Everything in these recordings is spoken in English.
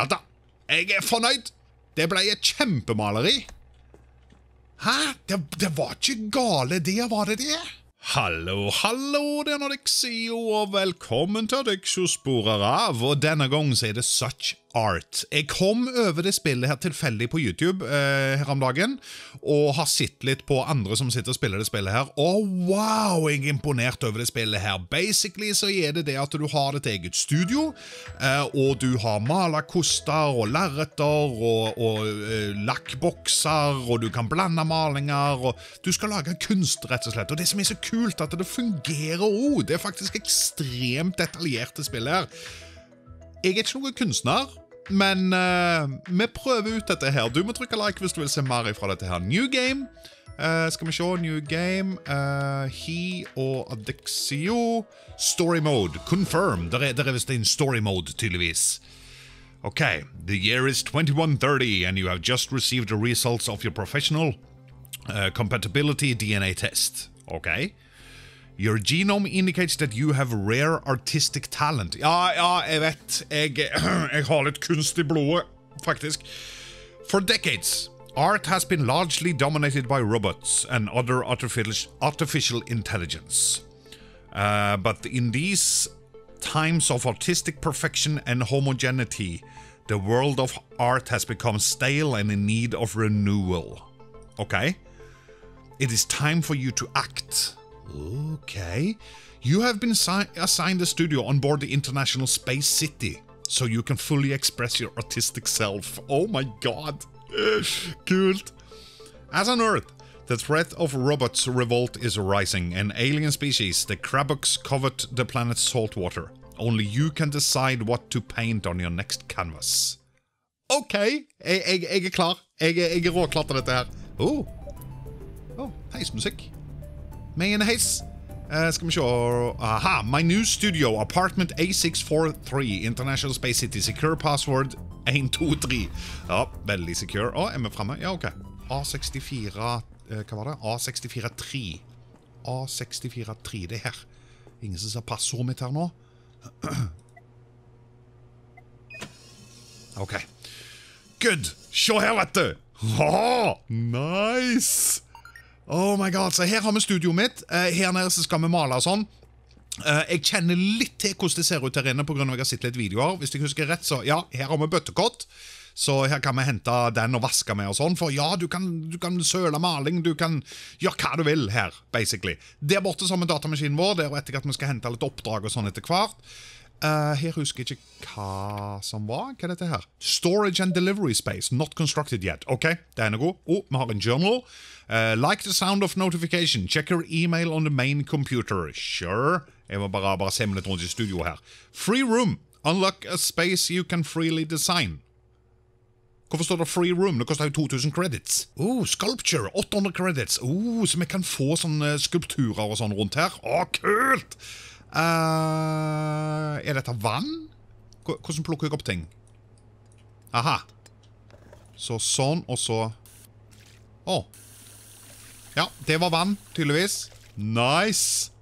Ja da, jeg er fornøyd. Det ble et kjempemaleri. Hæ? Det var ikke gale det, var det det? Hallo, hallo, det er Addexio, og velkommen til Addexio Sporer Av, og denne gangen så er det Such Art. Jeg kom over det spillet her tilfeldig på YouTube her om dagen, og har sett litt på andre som sitter og spiller det spillet her, og wow, jeg er imponert over det spillet her. Basically så er det det at du har ditt eget studio, og du har malakoster og lerreter og lakkbokser, og du kan blande malinger, og du skal lage kunst rett og slett, og det som er så kult at det fungerer også. Det er faktisk ekstremt detaljerte spill her. Jeg er ikke noen kunstner, men vi prøver ut dette her. Du må trykke like hvis du vil se mer fra dette her. New game. Skal vi se, new game. He og Addexio. Story mode, confirm. Der er vist en story mode, tydeligvis. Okay, the year is 2130 and you have just received the results of your professional compatibility DNA test. Okay. Your genome indicates that you have rare artistic talent. Ja, jeg vet. Jeg har litt kunst i blodet, faktisk. For decades, art has been largely dominated by robots and other artificial intelligence. But in these times of artistic perfection and homogeneity, the world of art has become stale and in need of renewal. Okay? It is time for you to act. Okay. You have been assigned a studio on board the International Space City, so you can fully express your artistic self. Oh my god. Kult. As on Earth, the threat of robots revolt is rising, and alien species, the Kraboks, covet the planet's salt water. Only you can decide what to paint on your next canvas. Okay. Jeg er klar. Jeg er råklar til dette her. Oh, heismusikk. Med en heis. Skal vi se. Aha, my new studio, apartment A643, International Space City, secure password 123. Ja, veldig secure. Er vi fremme? Ja, ok. A64, hva var det? A643. A643, det her. Ingen som ser passordet mitt her nå. Ok. Good! Se her, vet du! Nice! Oh my god, så her har vi studioet mitt. Her nede så skal vi male og sånn. Jeg kjenner litt til hvordan det ser ut her inne på grunn av at jeg har sett litt videoer. Hvis jeg husker rett, så ja, her har vi bøttekott. Så her kan vi hente den og vaske med og sånn. For ja, du kan søle maling, du kan gjøre hva du vil her, basically. Der borte så har vi datamaskinen vår, der og etter at vi skal hente litt oppdrag og sånn etter hvert. Her husker jeg ikke hva som var. Hva er dette her? Storage and delivery space, not constructed yet. Ok, det er noe. Vi har en journal. Like the sound of notification. Check your email on the main computer. Sure. Jeg må bare se meg litt rundt i studio her. Free room. Unlock a space you can freely design. Hvorfor står det free room? Det koster jo 2000 credits. Sculpture, 800 credits. Så vi kan få sånne skulpturer og sånn rundt her. Kult! Er dette vann? Hvordan plukker jeg opp ting? Aha. Så sånn, og så... Ja, det var vann, tydeligvis. Nice!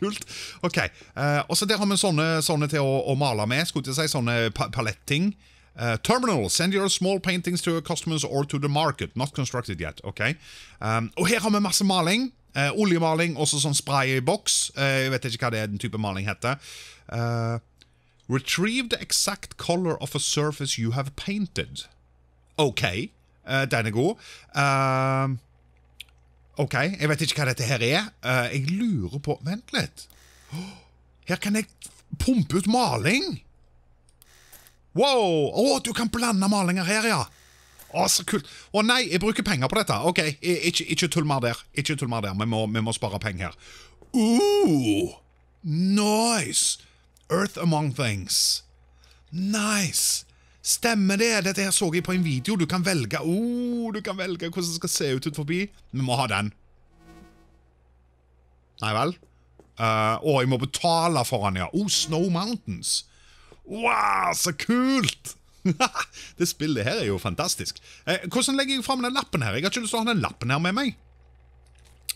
Kult! Ok, og så der har vi sånne til å male med, skulle jeg si, sånne paletting. Terminal, send your small paintings to your customers or to the market. Not constructed yet, ok. Og her har vi masse maling. Oljemaling, også sånn spray i boks. Jeg vet ikke hva det er den type maling heter. Retrieve the exact color of a surface you have painted. Ok, den er god. Ok, jeg vet ikke hva dette her er. Jeg lurer på... Vent litt. Her kan jeg pumpe ut maling. Wow, du kan blande malinger her, ja. Så kult. Nei, jeg bruker penger på dette. Ok, ikke tull mer der. Ikke tull mer der, vi må spare penger her. Nice. Earth Among Things. Nice. Stemmer det, dette her så jeg på en video. Du kan velge, du kan velge hvordan det skal se ut forbi. Vi må ha den. Nei vel. Jeg må betale for den, ja. Snow Mountains. Wow, så kult. Det spillet her er jo fantastisk. Hvordan legger jeg frem den lappen her? Jeg har ikke lyst til å ha den lappen her med meg.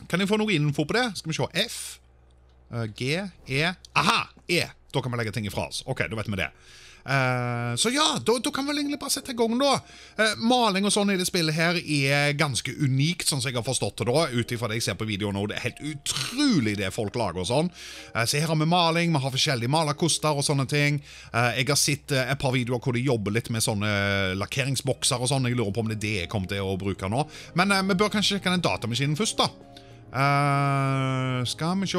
Kan jeg få noe info på det? Skal vi se. F, G, E. Aha, E. Da kan vi legge ting ifra oss. Ok, da vet vi det. Så ja, da kan vi egentlig bare sette i gang da. Maling og sånn i det spillet her er ganske unikt, sånn som jeg har forstått det da, ut ifra det jeg ser på videoen nå. Det er helt utrolig det folk lager og sånn. Så her har vi maling, vi har forskjellige malerkoster og sånne ting. Jeg har sett et par videoer hvor de jobber litt med sånne lakkeringsbokser og sånn. Jeg lurer på om det er det jeg kom til å bruke nå. Men vi bør kanskje sjekke den datamaskinen først da. Skal vi se.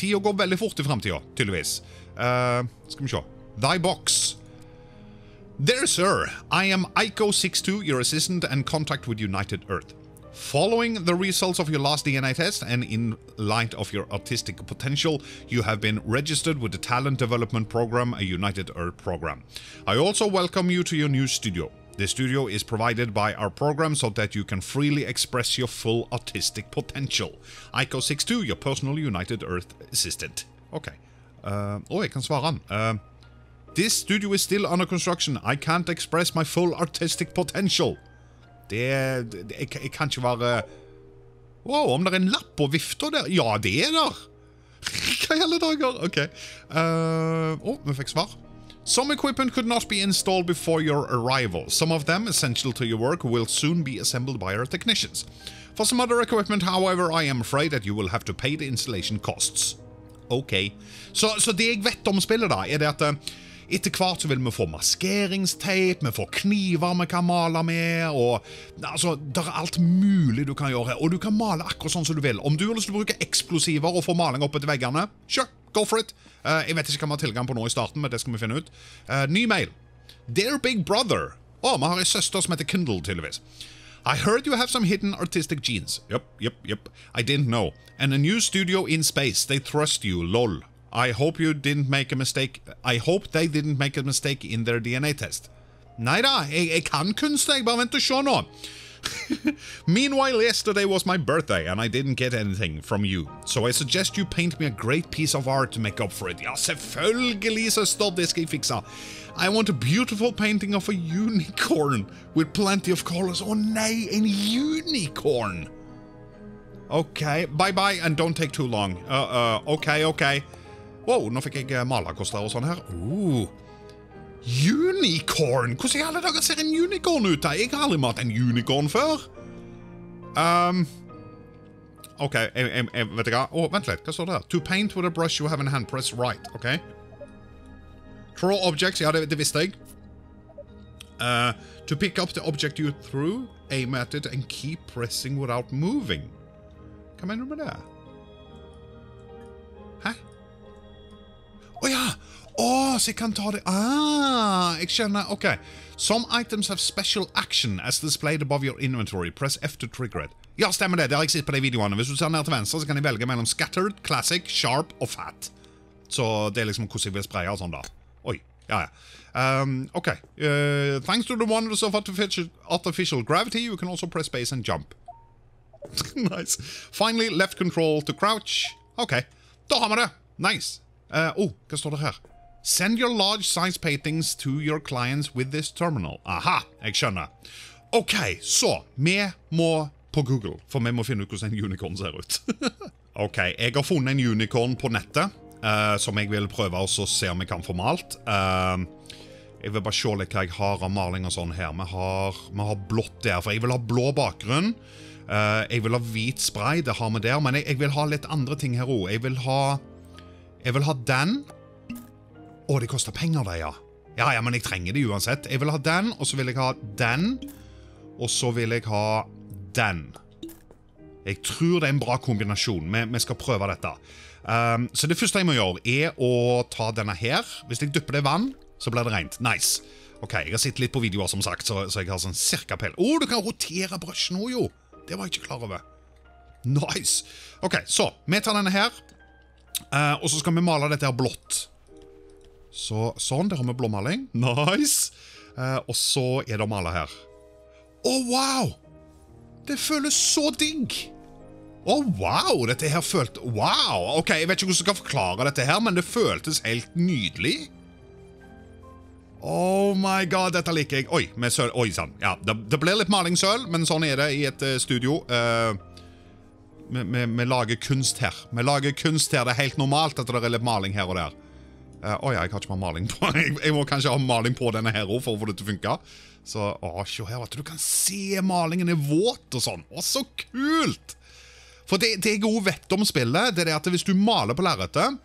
Tiden går veldig fort i fremtiden, tydeligvis. Skal vi se. Thy box. There, sir, I am ico62, your assistant and contact with United Earth. Following the results of your last DNA test and in light of your artistic potential, you have been registered with the Talent Development Program, a United Earth program. I also welcome you to your new studio. The studio is provided by our program so that you can freely express your full artistic potential. ico62, your personal United Earth assistant. Okay. Jeg kan svare han. This studio is still under construction. I can't express my full artistic potential. Jeg kan ikke være... Wow, om det er en lapp på vifter der? Ja, det er der! Hva i alle dager? Ok. Vi fikk svar. Some equipment could not be installed before your arrival. Some of them, essential to your work, will soon be assembled by our technicians. For some other equipment, however, I am afraid that you will have to pay the installation costs. Ok. Så det jeg vet om spillet da, er det at... Etter hvert så vil vi få maskeringsteip, vi får kniver vi kan male med, og altså, det er alt mulig du kan gjøre her, og du kan male akkurat sånn som du vil. Om du har lyst til å bruke eksplosiver og få maling opp etter veggene, sure, go for it. Jeg vet ikke hva vi har tilgang på nå i starten, men det skal vi finne ut. Ny mail. Dear Big Brother. Vi har en søster som heter Kindle, tydeligvis. I heard you have some hidden artistic genes. Yep. I didn't know. And a new studio in space. They trust you, lol. I hope you didn't make a mistake. I hope they didn't make a mistake in their DNA test. Neida, jeg kan kunst, jeg bare vent og se nå. Meanwhile, yesterday was my birthday and I didn't get anything from you. So I suggest you paint me a great piece of art to make up for it. Ja, selvfølgelig, søster, det skal jeg fikse. I want a beautiful painting of a unicorn with plenty of colors. Å nei, en unicorn. Ok, bye and don't take too long. Ok. Wow, nå fikk jeg malerkoster og sånn her. Unicorn! Hvordan i alle dager ser en unicorn ut her? Jeg har aldri malt en unicorn før. Ok, jeg vet ikke. Vent litt, hva står det her? To paint with a brush you have in hand, press right. Ok. Draw objects, ja, det visste jeg. To pick up the object you threw, aim at it and keep pressing without moving. Hva mener du med det? Hæ? Så jeg kan ta det. Jeg skjønner. Ok. Some items have special action as displayed above your inventory. Press F to trigger it. Ja, stemmer det. Det har jeg sett på de videoene. Hvis du ser ned til venstre, så kan jeg velge mellom Scattered, Classic, Sharp og Fat. Så det er liksom hvordan jeg vil spraye og sånn da. Oi. Ok. Thanks to the wonders of artificial gravity, you can also press space and jump. Nice. Finally, left control to crouch. Ok. Da har vi det. Nice. Hva står det her? Send your large-sized paintings to your clients with this terminal. Aha, jeg skjønner. Ok, så, vi må på Google, for vi må finne ut hvordan en unicorn ser ut. Ok, jeg har funnet en unicorn på nettet, som jeg vil prøve å se om jeg kan få malt. Jeg vil bare se litt hva jeg har av maling og sånn her. Vi har blått der, for jeg vil ha blå bakgrunn. Jeg vil ha hvit spray, det har vi der, men jeg vil ha litt andre ting her også. Jeg vil ha den... det koster penger det, ja. Ja, men jeg trenger det uansett. Jeg vil ha den, og så vil jeg ha den, og så vil jeg ha den. Jeg tror det er en bra kombinasjon. Vi skal prøve dette. Så det første jeg må gjøre er å ta denne her. Hvis jeg dypper det i vann, så blir det rent. Nice. Ok, jeg har sittet litt på videoer som sagt, så jeg har sånn cirka pel. Du kan rotere brushen nå, jo. Det var jeg ikke klar over. Nice. Ok, så, vi tar denne her, og så skal vi male dette her blått. Sånn, der har vi blåmaling. Nice! Og så er det å male her. Wow! Det føles så digg! Wow! Dette her føltes... Wow! Ok, jeg vet ikke hvordan jeg skal forklare dette her, men det føltes helt nydelig. Oh my god, dette liker jeg. Oi, med søl. Oi, sånn. Ja, det blir litt malingssøl, men sånn er det i et studio. Vi lager kunst her. Det er helt normalt at det er litt maling her og der. Å ja, jeg har ikke mer maling på. Jeg må kanskje ha maling på denne her også for å få det til å funke. Så, å, se her, vet du, du kan se malingen er våt og sånn. Å, så kult! For det jeg også vet om spillet, det er at hvis du maler på lerretet,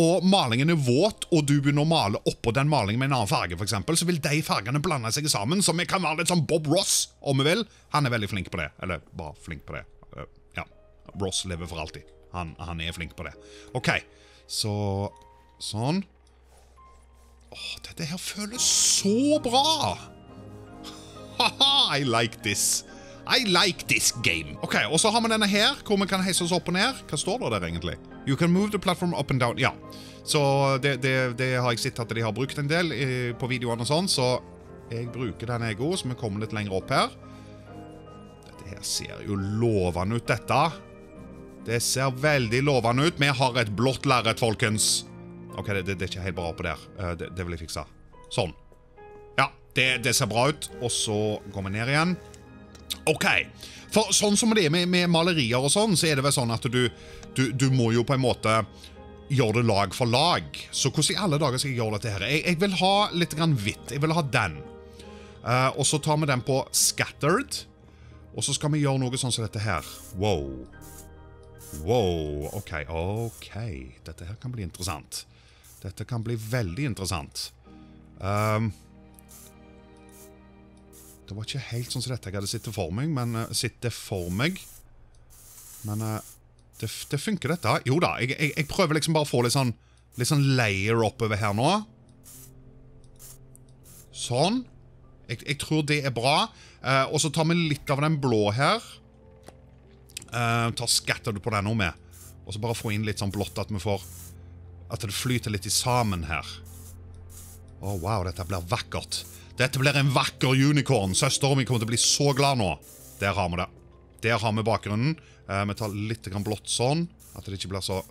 og malingen er våt, og du begynner å male oppå den malingen med en annen farge, for eksempel, så vil de fargene blande seg sammen, så vi kan være litt sånn Bob Ross, om vi vil. Han er veldig flink på det, eller bare flink på det. Ja, Ross lever for alltid. Han er flink på det. Ok, så... Sånn. Åh, dette her føles så bra! Haha, I like this. I like this game. Ok, og så har vi denne her, hvor vi kan heise oss opp og ned. Hva står det der egentlig? You can move the platform up and down. Ja, så det har jeg sett at de har brukt en del på videoene og sånn, så jeg bruker den jeg også, så vi kommer litt lenger opp her. Dette her ser jo lovende ut, dette. Det ser veldig lovende ut. Vi har et blått lerret, folkens. Ok, det er ikke helt bra på der. Det vil jeg fikse. Sånn. Ja, det ser bra ut. Og så går vi ned igjen. Ok, for sånn som det er med malerier og sånn, så er det vel sånn at du må jo på en måte gjøre det lag for lag. Så hvordan i alle dager skal jeg gjøre dette her? Jeg vil ha litt grann hvitt. Jeg vil ha den. Og så tar vi den på scattered. Og så skal vi gjøre noe sånn som dette her. Wow. Wow, ok. Dette her kan bli interessant. Dette kan bli veldig interessant. Det var ikke helt sånn som dette jeg hadde sittet for meg, men det funker dette. Jo da, jeg prøver liksom bare å få litt sånn layer oppover her nå. Sånn. Jeg tror det er bra. Og så tar vi litt av den blå her. Skatter du på den nå med. Og så bare få inn litt sånn blått at vi får... At det flyter litt sammen her. Åh, wow, dette blir vakkert. Dette blir en vakker unicorn. Søsteren min kommer til å bli så glad nå. Der har vi det. Der har vi bakgrunnen. Vi tar litt blått sånn, at det ikke blir så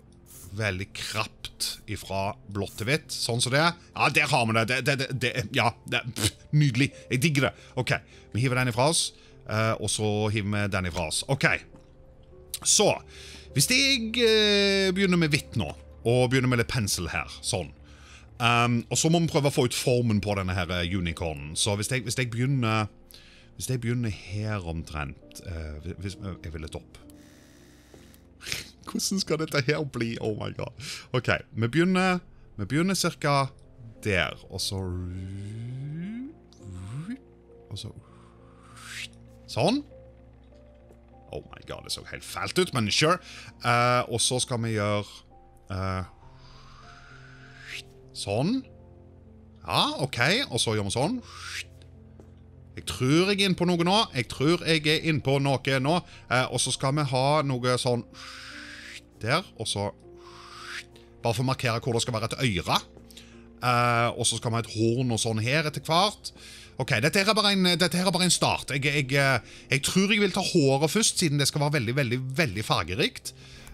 veldig krapt ifra blått til hvitt. Sånn som det. Ja, der har vi det. Nydelig. Jeg digger det. Ok, vi hiver den ifra oss. Og så hiver vi den ifra oss. Ok. Så, hvis jeg begynner med hvitt nå, og begynner med litt pensel her, sånn. Og så må vi prøve å få ut formen på denne her unicornen. Så hvis jeg begynner her omtrent, jeg vil litt opp. Hvordan skal dette her bli? Oh my god. Ok, vi begynner cirka der, og så sånn. Oh my god, det så helt fælt ut, men sure. Og så skal vi gjøre sånn. Ja, ok. Og så gjør vi sånn. Jeg tror jeg er inne på noe nå. Og så skal vi ha noe sånn der. Og så bare for å markere hvor det skal være et øyre. Og så skal vi ha et horn og sånn her etter hvert. Ok, dette her er bare en start. Jeg tror jeg vil ta håret først, siden det skal være veldig, veldig, veldig fargerikt.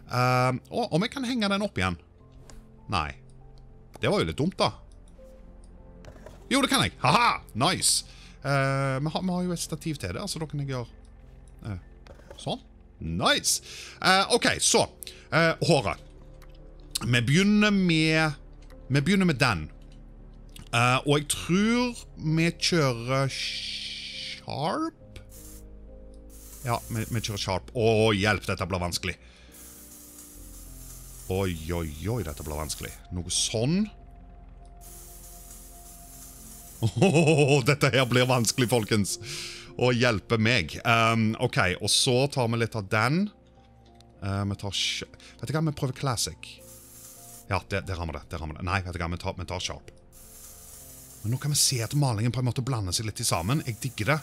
Og om jeg kan henge den opp igjen? Nei. Det var jo litt dumt da. Jo, det kan jeg. Haha, nice. Vi har jo et stativ til det, så da kan jeg gjøre sånn. Nice. Ok, så håret. Vi begynner med den. Og jeg tror vi kjører sharp. Ja, vi kjører sharp. Åh, hjelp, dette blir vanskelig. Oi, dette blir vanskelig. Noe sånn. Åh, dette her blir vanskelig, folkens. Å hjelpe meg. Ok, og så tar vi litt av den. Vet du hva, vi prøver classic. Ja, der har vi det. Nei, vet du hva, vi tar sharp. Men nå kan vi se at malingen på en måte blander seg litt sammen. Jeg digger det.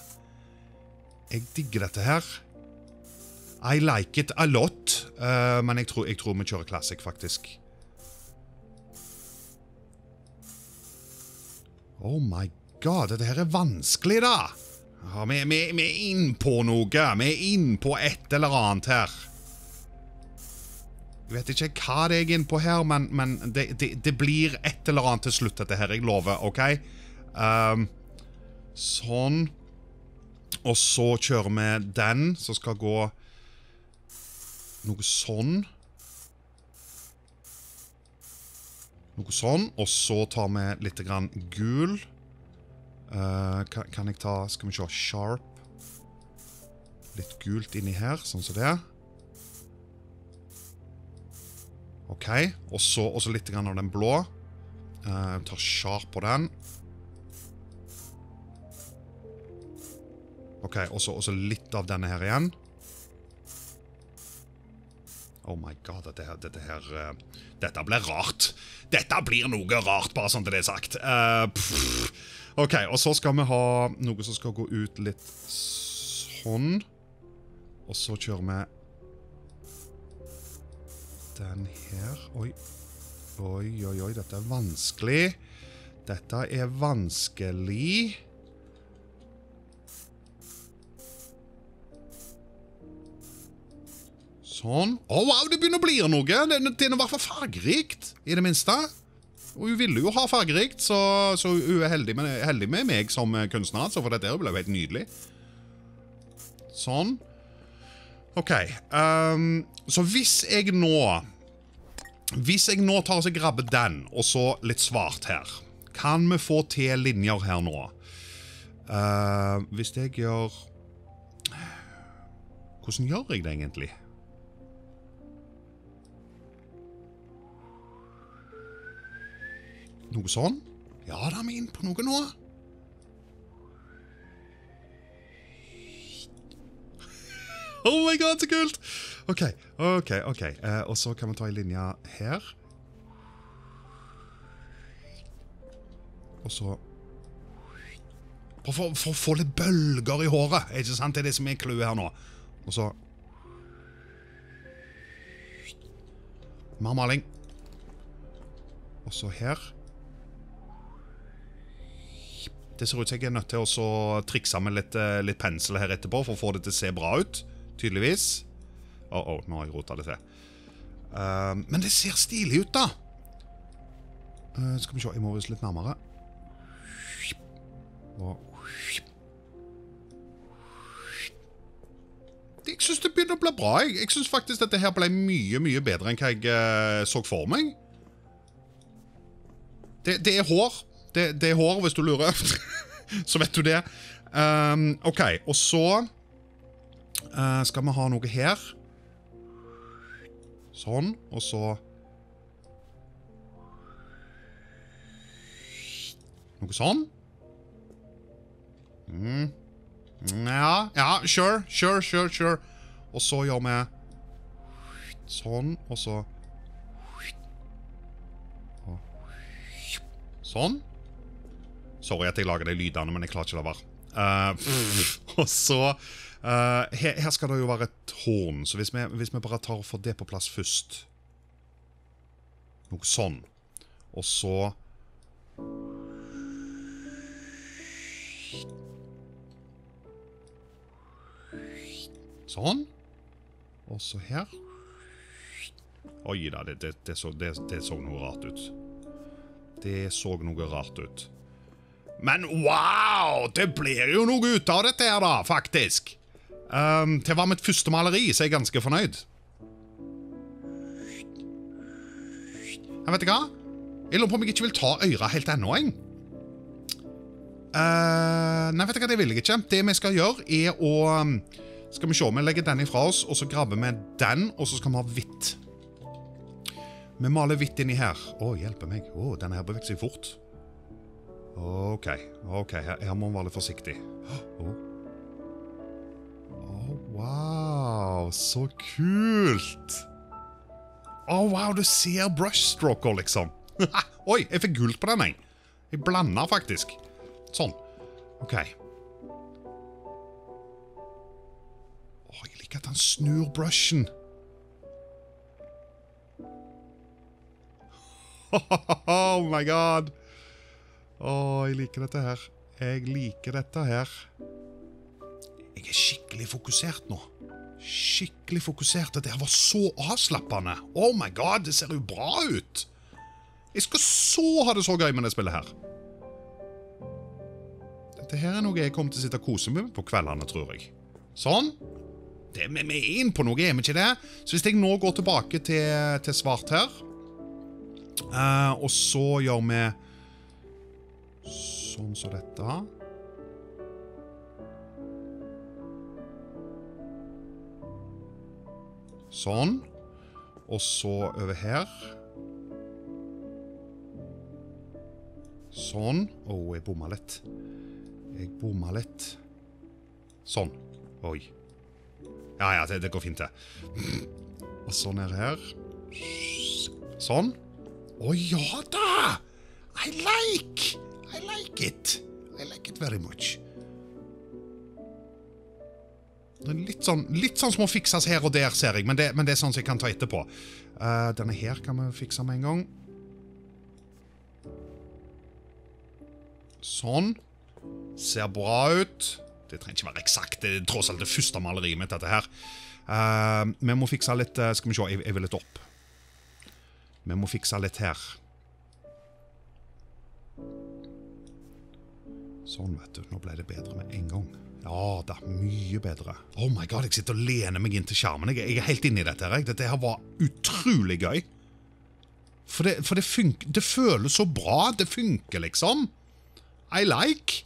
Jeg digger dette her. I like it a lot, men jeg tror vi kjører classic, faktisk. Oh my god, dette her er vanskelig da! Ja, vi er inn på noe, vi er inn på et eller annet her. Jeg vet ikke hva det er jeg er inn på her, men det blir et eller annet til slutt dette her, jeg lover, ok? Sånn. Og så kjører vi den, som skal gå... noe sånn. Noe sånn. Og så tar vi litt grann gul. Kan jeg ta, skal vi se, sharp. Litt gult inni her, sånn som det. Ok, og så litt grann av den blå. Tar sharp på den. Ok, og så litt av denne her igjen. Oh my god, dette blir rart. Dette blir noe rart, bare sånn det er sagt. Ok, og så skal vi ha noe som skal gå ut litt sånn. Og så kjører vi den her. Oi, oi, oi, oi, dette er vanskelig. Dette er vanskelig. Sånn. Å, wow, det begynner å bli noe. Det er i hvert fall fargerikt, i det minste. Og hun ville jo ha fargerikt, så hun er heldig med meg som kunstner, altså, for dette ble jo helt nydelig. Sånn. Ok, så hvis jeg nå tar og grabber den, og så litt svart her, kan vi få til linjer her nå? Hvis jeg gjør... Hvordan gjør jeg det egentlig? Noe sånn? Ja, da er vi inn på noe nå. Oh my god, så kult! Ok. Og så kan vi ta i linja her. Og så... For å få litt bølger i håret, ikke sant? Det er det som er clouet her nå. Og så... Mer maling. Og så her. Det ser ut som jeg er nødt til å trikse med litt pensel her etterpå for å få det til å se bra ut, tydeligvis. Åh, nå har jeg rotet det til. Men det ser stilig ut da. Skal vi se, jeg må vise litt nærmere. Jeg synes det begynner å bli bra. Jeg synes faktisk dette her ble mye bedre enn hva jeg så for meg. Det er hår. Det er hår, hvis du lurer. Så vet du det. Ok, og så skal vi ha noe her. Sånn, og så noe sånn. Ja, sure. Og så gjør vi sånn, og så sånn. Sorry at jeg lager de lydene, men jeg klarer ikke det var. Og så... her skal det jo være et horn, så hvis vi bare tar og får det på plass først. Noe sånn. Og så... Sånn. Og så her. Oi da, det så noe rart ut. Det så noe rart ut. Men wow! Det blir jo noe ut av dette her da, faktisk. Til å være mitt første maleri, så er jeg ganske fornøyd. Jeg vet ikke hva? Jeg lurer på om jeg ikke vil ta øyre helt ennå, jeg. Nei, vet du hva? Det vil jeg ikke. Det vi skal gjøre er å... Skal vi se, vi legger den ifra oss, og så grabber vi den, og så skal vi ha hvitt. Vi maler hvitt inni her. Åh, hjelper meg. Åh, denne her beveger seg fort. Ok, her må man være litt forsiktig. Åh, wow, så kult! Åh, wow, du ser brushstroker, liksom. Oi, jeg fikk gult på den, jeg. Jeg blander faktisk. Sånn, ok. Åh, jeg liker at han snur brushen. Oh my god. Åh, jeg liker dette her. Jeg er skikkelig fokusert nå. Dette her var så avslappende. Oh my god, det ser jo bra ut. Jeg skal så ha det så gøy med det spillet her. Dette her er noe jeg kommer til å sitte og kose med på kveldene, tror jeg. Sånn. Det med meg inn på noe, er vi ikke det? Så hvis jeg nå går tilbake til svart her... Og så gjør vi sånn som dette her. Sånn. Og så over her. Sånn. Åh, jeg bomma litt. Sånn. Oi. Ja, ja, det går fint det. Og så ned her. Sånn. Åh, ja da! I like it. I like it very much. Det er litt sånn som må fikses her og der, ser jeg. Men det er sånn som jeg kan ta etterpå. Denne her kan vi fikse med en gang. Sånn. Ser bra ut. Det trenger ikke være eksakt. Det er tross alt det første maleriet mitt, dette her. Vi må fikse litt... Skal vi se, jeg vil litt opp. Vi må fikse litt her. Sånn, vet du. Nå ble det bedre med en gang. Ja, det er mye bedre. Oh my god, jeg sitter og lener meg inn til skjermen. Jeg er helt inne i dette her. Dette her var utrolig gøy. For det føles så bra. Det funker liksom. I like.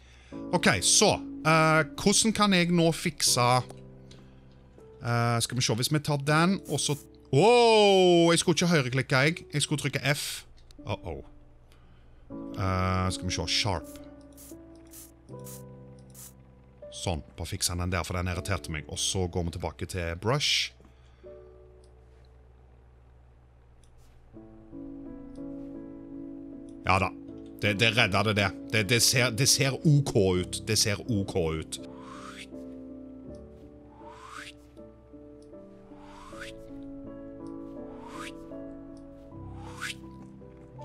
Ok, så. Hvordan kan jeg nå fikse... skal vi se hvis vi tar den, og så... Åh, jeg skulle ikke høyreklikke, jeg. Jeg skulle trykke F. Uh-oh. Skal vi se, sharp. Sånn, bare fikse den der, for den irriterte meg. Og så går vi tilbake til brush. Ja da, det redder det. Det ser OK ut.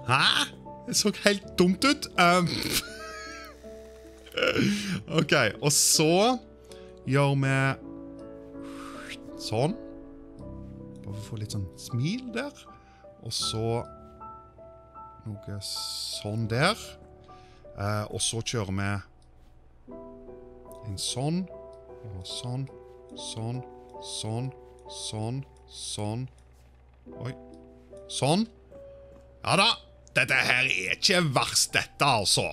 Hæ? Det så helt dumt ut. Ok, og så gjør vi sånn. Bare få litt sånn smil der. Og så noe sånn der. Og så kjører vi en sånn. Og sånn, sånn, sånn, sånn, sånn. Oi, sånn. Ja da, dette her er ikke verst dette, altså.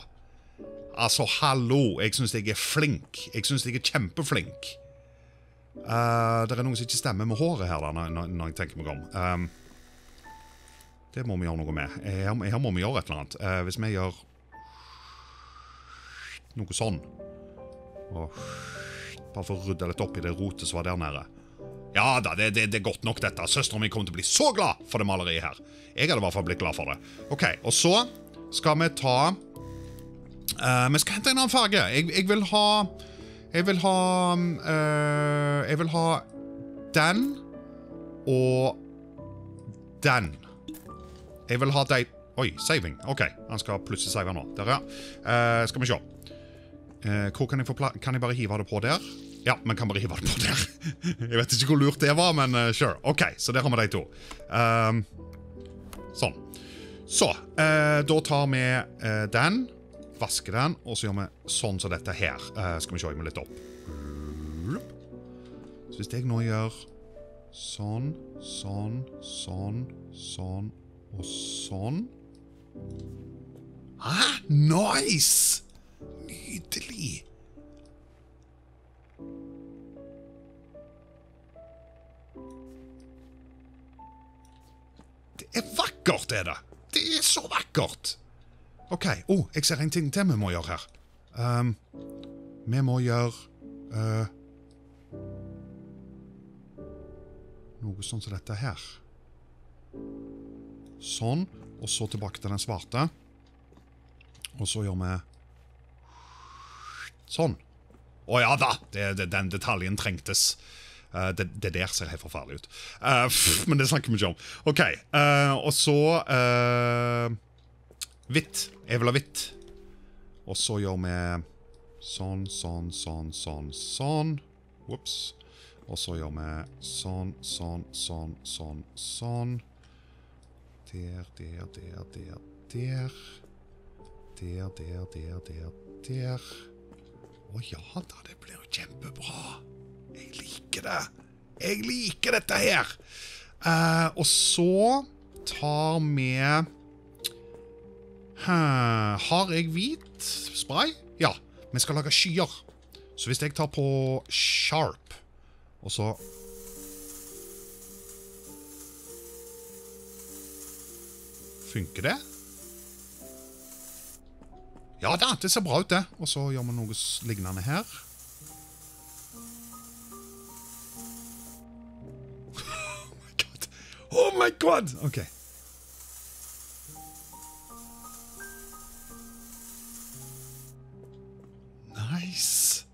Altså, hallo, jeg synes jeg er flink. Jeg synes jeg er kjempeflink. Det er noen som ikke stemmer med håret her da, når jeg tenker meg om. Det må vi gjøre noe med. Her må vi gjøre et eller annet. Hvis vi gjør noe sånn. Og bare for å rydde litt opp i det rotet som var der nede. Ja da, det er godt nok dette. Søsteren min kommer til å bli så glad for det maleriet her. Jeg hadde i hvert fall blitt glad for det. Ok, og så skal vi ta... vi skal hente en annen farge. Jeg vil ha den og den. Jeg vil ha de... Oi, saving. Ok, han skal plutselig save nå. Der, ja. Skal vi se. Hvor kan jeg få plass? Kan jeg bare hive det på der? Ja, man kan bare hive det på der. Jeg vet ikke hvor lurt det var, men sure. Ok, så der har vi de to. Sånn. Så, da tar vi den. Vaske den, og så gjør vi sånn som dette her. Skal vi se meg litt opp. Så hvis jeg nå gjør sånn, sånn, sånn, sånn og sånn. Hæ? Nice! Nydelig! Det er vakkert, er det! Det er så vakkert! Ok, jeg ser en ting til vi må gjøre her. Vi må gjøre... noe sånn som dette her. Sånn, og så tilbake til den svarte. Og så gjør vi... Sånn. Å ja da, den detaljen trengtes. Det der ser helt forferdelig ut. Men det snakker vi ikke om. Ok, og så... Hvitt. Jeg vil ha hvitt. Og så gjør vi sånn, sånn, sånn, sånn, sånn. Whoops. Og så gjør vi sånn, sånn, sånn, sånn, sånn. Der, der, der, der, der. Der, der, der, der, der. Å ja da, det blir jo kjempebra. Jeg liker det. Jeg liker dette her. Og så tar vi... Har jeg hvit spray? Ja, vi skal lage skyer. Så hvis jeg tar på sharp, og så funker det? Ja da, det ser bra ut det. Og så gjør vi noe lignende her. Oh my god. Oh my god! Ok. Nice.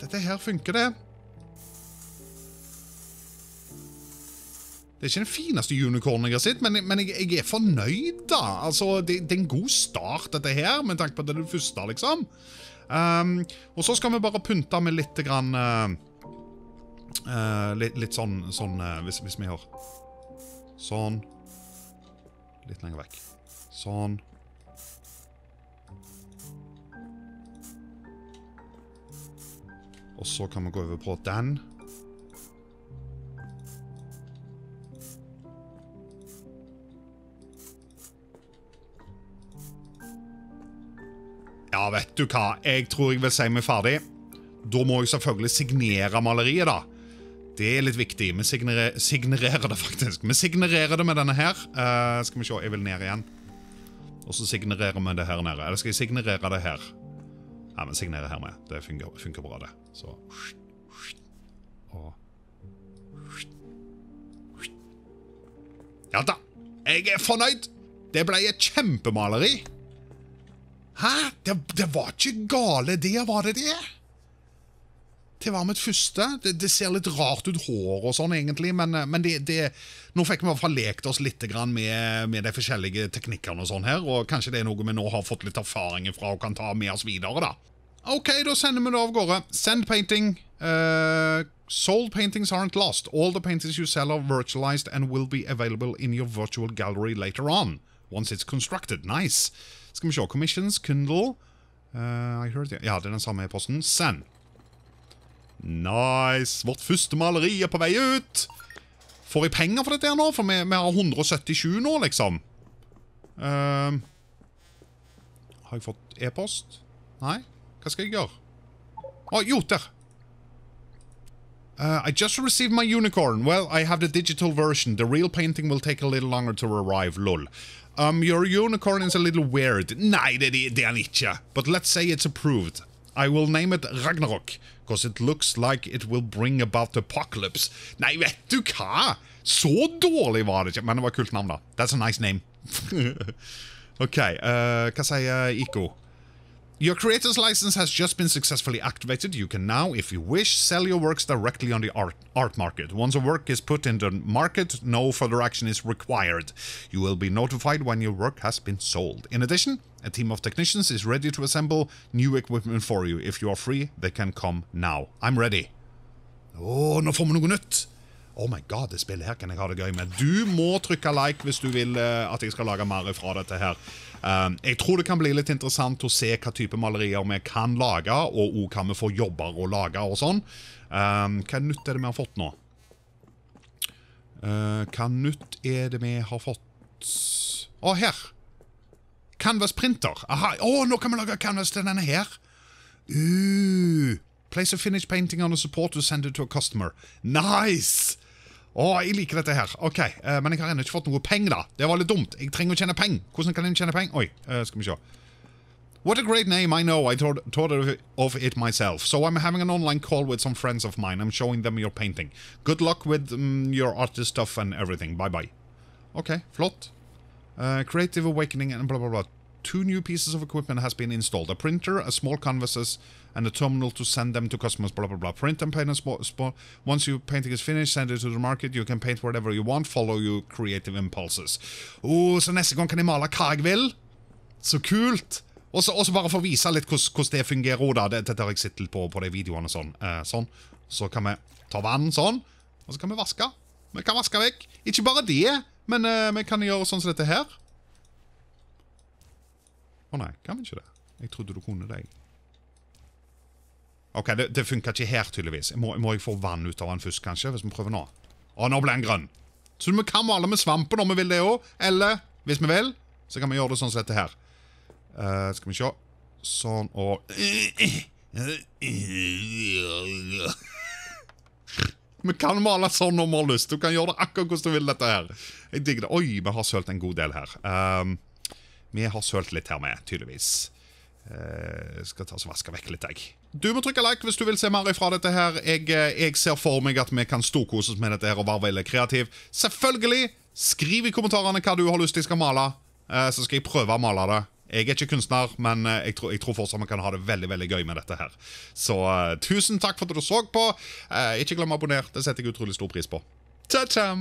Dette her funker det. Det er ikke den fineste unicornen jeg har sett, men jeg er fornøyd da. Altså, det er en god start dette her, med tanke på at det er det første, liksom. Og så skal vi bare pynte med litt grann, litt sånn hvis vi har. Sånn. Litt lenger vekk. Sånn. Og så kan vi gå over på den. Ja, vet du hva? Jeg tror jeg vil si meg ferdig. Da må jeg selvfølgelig signere maleriet da. Det er litt viktig. Vi signerer det faktisk. Vi signerer det med denne her. Skal vi se, jeg vil ned igjen. Og så signerer vi det her nede. Eller skal jeg signerere det her? Ja, men signerer her med. Det funker bra det. Så. Og. Ja da! Jeg er fornøyd! Det ble et kjempemaleri! Hæ? Det var ikke gale det, var det det? Det var mitt første. Det ser litt rart ut hår og sånn egentlig, men nå fikk vi i hvert fall lekt oss litt grann med de forskjellige teknikkerne og sånn her, og kanskje det er noe vi nå har fått litt erfaring fra og kan ta med oss videre da. Ok, da sender vi det av gårde. Send painting. Sold paintings aren't lost. All the paintings you sell are virtualized and will be available in your virtual gallery later on. Once it's constructed. Nice. Skal vi se. Commissions, Kindle. I heard it. Ja, det er den samme posten. Send. Nice. Vårt første maleri er på vei ut. Får vi penger for dette her nå? For vi har 177 nå, liksom. Har jeg fått e-post? Nei. Hva skal jeg gjøre? Å, jo, der. I just received my unicorn. Well, I have the digital version. The real painting will take a little longer to arrive, lol. Your unicorn is a little weird. Nei, det er han ikke. But let's say it's approved. I will name it Ragnarok, because it looks like it will bring about the apocalypse. Nei, vet du hva? Så dårlig var det ikke. Men det var et kult navn da. That's a nice name. Ok, hva sier Ico? Your creator's license has just been successfully activated. You can now, if you wish, sell your works directly on the art market. Once a work is put in the market, no further action is required. You will be notified when your work has been sold. In addition, a team of technicians is ready to assemble new equipment for you. If you are free, they can come now. I'm ready. Åh, nå får vi noe nytt! Oh my god, det spillet her kan jeg ha det gøy med. Du må trykke like hvis du vil at jeg skal lage mer fra dette her. Jeg tror det kan bli litt interessant å se hva type malerier vi kan lage, og hva vi får jobber å lage og sånn. Hva nytt er det vi har fått nå? Hva nytt er det vi har fått? Å, her! Canvas printer! Aha, nå kan vi lage canvas til denne her! Place a finished painting on a support to send it to a customer. Nice! Jeg liker dette her. Ok, men jeg har enda ikke fått noe penger da. Det var litt dumt. Jeg trenger å tjene penger. Hvordan kan jeg tjene penger? Oi, skal vi se. What a great name, I know. I thought of it myself. So I'm having an online call with some friends of mine. I'm showing them your painting. Good luck with your artist stuff and everything. Bye bye. Ok, flott. Creative Awakening and blah blah blah. 2 new pieces of equipment has been installed. A printer, a small canvases, and a terminal to send them to customers, blah, blah, blah. Print and paint and spot. Once your painting is finished, send it to the market. You can paint whatever you want. Follow your creative impulses. Så neste gang kan jeg male hva jeg vil. Så kult! Og så bare for å vise litt hvordan det fungerer. Dette har jeg sittet på de videoene sånn. Så kan vi ta vann sånn, og så kan vi vaske. Vi kan vaske vekk. Ikke bare det, men vi kan gjøre sånn som dette her. Å nei, kan vi ikke det? Jeg trodde du kunne det. Ok, det funker ikke her tydeligvis. Må jeg få vann ut av den først, kanskje, hvis vi prøver nå? Å, nå ble den grønn. Så vi kan male med svampen om vi vil det også. Eller, hvis vi vil, så kan vi gjøre det sånn som dette her. Skal vi se. Sånn, og... Vi kan male sånn om vi har lyst. Du kan gjøre det akkurat hvordan du vil dette her. Jeg digger det. Oi, vi har sølt en god del her. Vi har sølt litt her med, tydeligvis. Skal ta og vaske vekk litt, jeg. Du må trykke like hvis du vil se mer ifra dette her. Jeg ser for meg at vi kan storkoses med dette her og være veldig kreativ. Selvfølgelig, skriv i kommentarene hva du har lyst til jeg skal male. Så skal jeg prøve å male det. Jeg er ikke kunstner, men jeg tror fortsatt man kan ha det veldig, veldig gøy med dette her. Så tusen takk for at du så på. Ikke glem å abonnere, det setter jeg utrolig stor pris på. Tja-tja!